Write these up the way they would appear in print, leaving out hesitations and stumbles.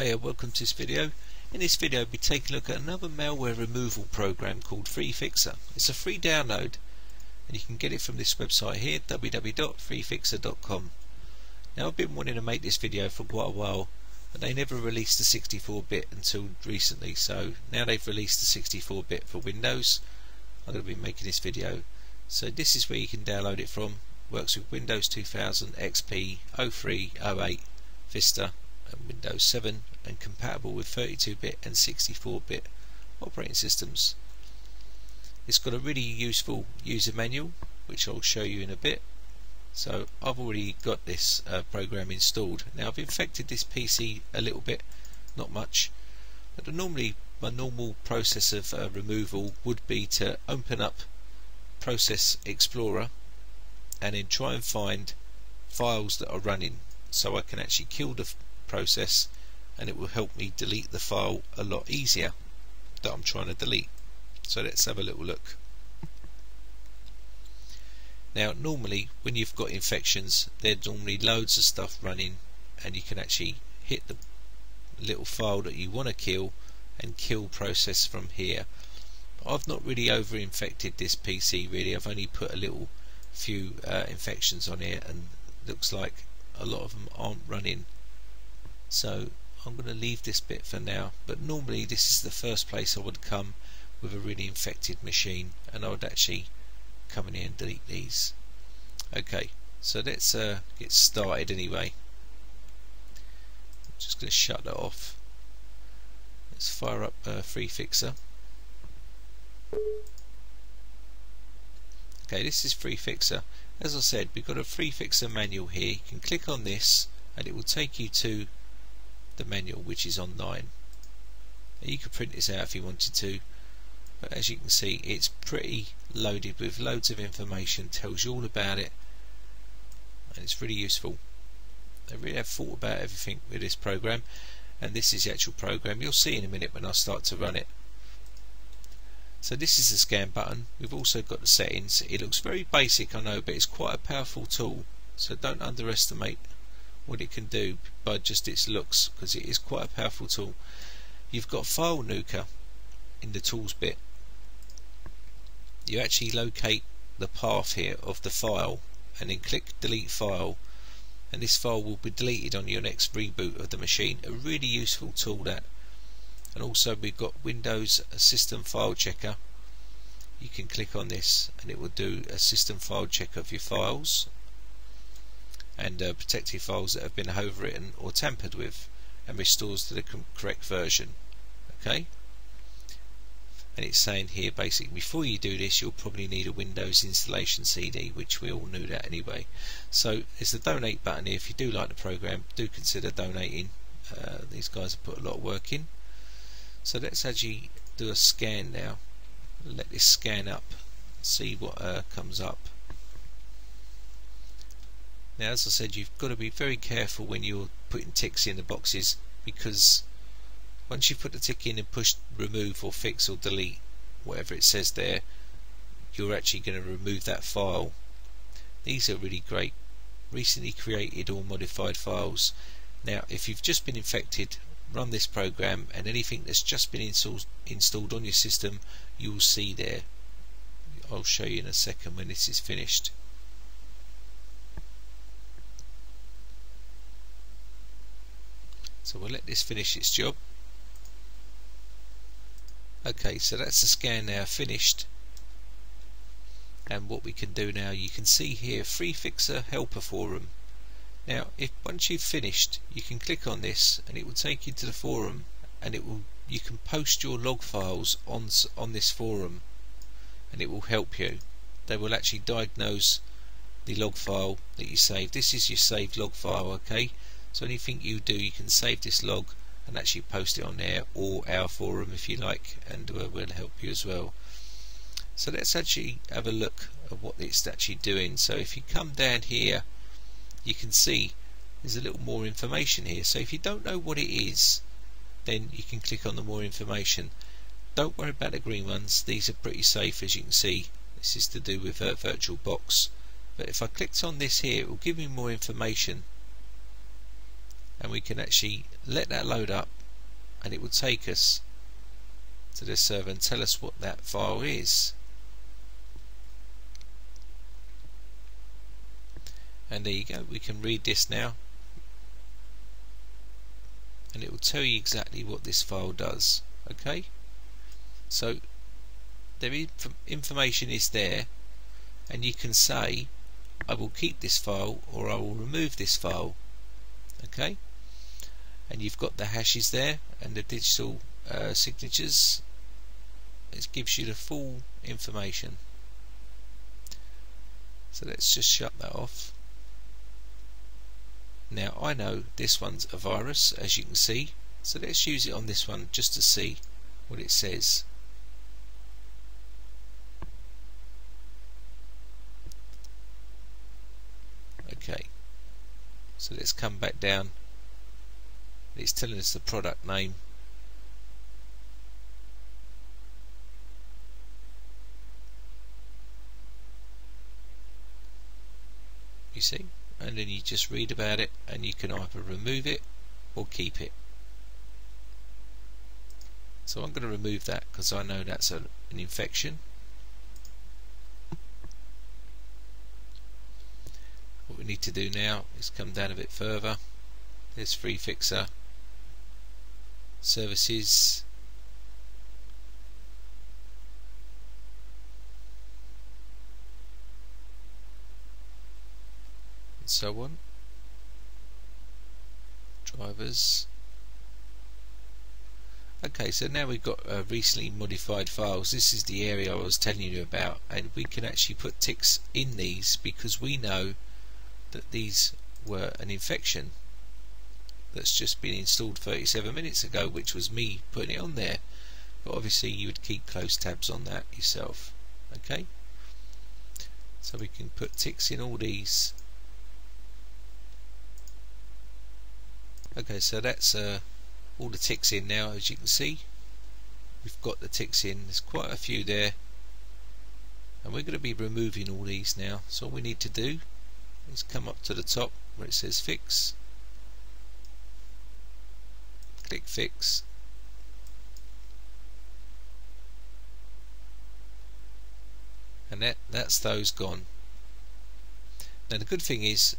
Hey, welcome to this video. In this video we'll be taking a look at another malware removal program called FreeFixer. It's a free download and you can get it from this website here, www.freefixer.com. Now I've been wanting to make this video for quite a while, but they never released the 64-bit until recently, so now they've released the 64-bit for Windows. I'm going to be making this video. So this is where you can download it from. Works with Windows 2000, XP, 03, 08, Vista and Windows 7, and compatible with 32-bit and 64-bit operating systems. It's got a really useful user manual which I'll show you in a bit. So I've already got this program installed. Now I've infected this PC a little bit, not much, but normally my normal process of removal would be to open up Process Explorer and then try and find files that are running, so I can actually kill the process and it will help me delete the file a lot easier that I'm trying to delete. So let's have a little look. Now normally when you've got infections there's normally loads of stuff running and you can actually hit the little file that you want to kill and kill process from here. But I've not really over infected this PC really, I've only put a little few infections on here and looks like a lot of them aren't running. So I'm going to leave this bit for now, but normally this is the first place I would come with a really infected machine and I would actually come in here and delete these. Okay, so let's get started anyway. I'm just going to shut that off. Let's fire up FreeFixer. Okay, this is FreeFixer. As I said, we've got a FreeFixer manual here. You can click on this and it will take you to the manual, which is online. You could print this out if you wanted to, but as you can see it's pretty loaded with loads of information, tells you all about it, and it's really useful. I really have thought about everything with this program, and this is the actual program. You'll see in a minute when I start to run it. So this is the scan button. We've also got the settings. It looks very basic, I know, but it's quite a powerful tool, so don't underestimate what it can do by just its looks, because it is quite a powerful tool. You've got File Nuker in the tools bit. You actually locate the path here of the file and then click delete file, and this file will be deleted on your next reboot of the machine. A really useful tool that. And also we've got Windows System File Checker. You can click on this and it will do a system file check of your files and protected files that have been overwritten or tampered with, and restores to the correct version. Okay, and it's saying here basically before you do this you'll probably need a Windows installation CD, which we all knew that anyway. So there's the donate button here. If you do like the program, do consider donating. These guys have put a lot of work in. So let's actually do a scan now. Let this scan up, see what comes up. Now as I said, you've got to be very careful when you're putting ticks in the boxes, because once you put the tick in and push remove or fix or delete, whatever it says there, you're actually going to remove that file. These are really great, recently created or modified files. Now if you've just been infected, run this program and anything that's just been installed on your system you will see there. I'll show you in a second when this is finished. So we'll let this finish its job. Okay, so that's the scan now finished, and what we can do now, you can see here FreeFixer Helper Forum. Now if once you've finished you can click on this and it will take you to the forum, and it will, you can post your log files on this forum and it will help you. They will actually diagnose the log file that you saved. This is your saved log file, okay? So anything you do, you can save this log and actually post it on there or our forum if you like, and we'll help you as well. So let's actually have a look at what it's actually doing. So if you come down here you can see there's a little more information here. So if you don't know what it is, then you can click on the more information. Don't worry about the green ones, these are pretty safe. As you can see, this is to do with VirtualBox. But if I clicked on this here, it will give me more information. and we can actually let that load up, and it will take us to this server and tell us what that file is. And there you go, we can read this now, and it will tell you exactly what this file does. Okay, so the information is there, and you can say I will keep this file or I will remove this file. Okay, and you've got the hashes there and the digital signatures. It gives you the full information. So let's just shut that off. Now I know this one's a virus, as you can see, so let's use it on this one just to see what it says. Okay, so let's come back down. It's telling us the product name. You see? And then you just read about it, and you can either remove it or keep it. So I'm going to remove that because I know that's an infection. What we need to do now is come down a bit further. There's FreeFixer, services, so on, drivers. Okay, so now we've got recently modified files. This is the area I was telling you about, and we can actually put ticks in these because we know that these were an infection that's just been installed 37 minutes ago, which was me putting it on there, but obviously you would keep close tabs on that yourself. Okay, so we can put ticks in all these. Okay, so that's all the ticks in now. As you can see, we've got the ticks in, there's quite a few there, and we're going to be removing all these now. So all we need to do is come up to the top where it says fix, click fix, and that's those gone. Now the good thing is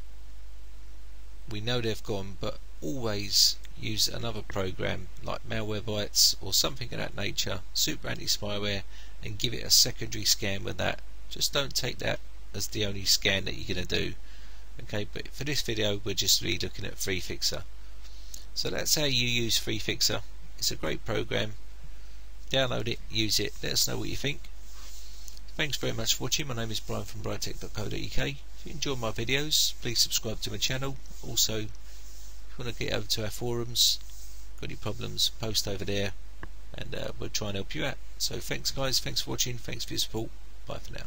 we know they've gone, but always use another program like Malwarebytes or something of that nature, super anti-spyware, and give it a secondary scan with that. Just don't take that as the only scan that you're going to do. Okay, but for this video we're just really looking at FreeFixer. So that's how you use FreeFixer. It's a great program. Download it, use it, let us know what you think. Thanks very much for watching. My name is Brian from briteccomputers.co.uk. If you enjoy my videos, please subscribe to my channel. Also, if you want to get over to our forums, got any problems, post over there, and we'll try and help you out. So thanks guys, thanks for watching, thanks for your support, bye for now.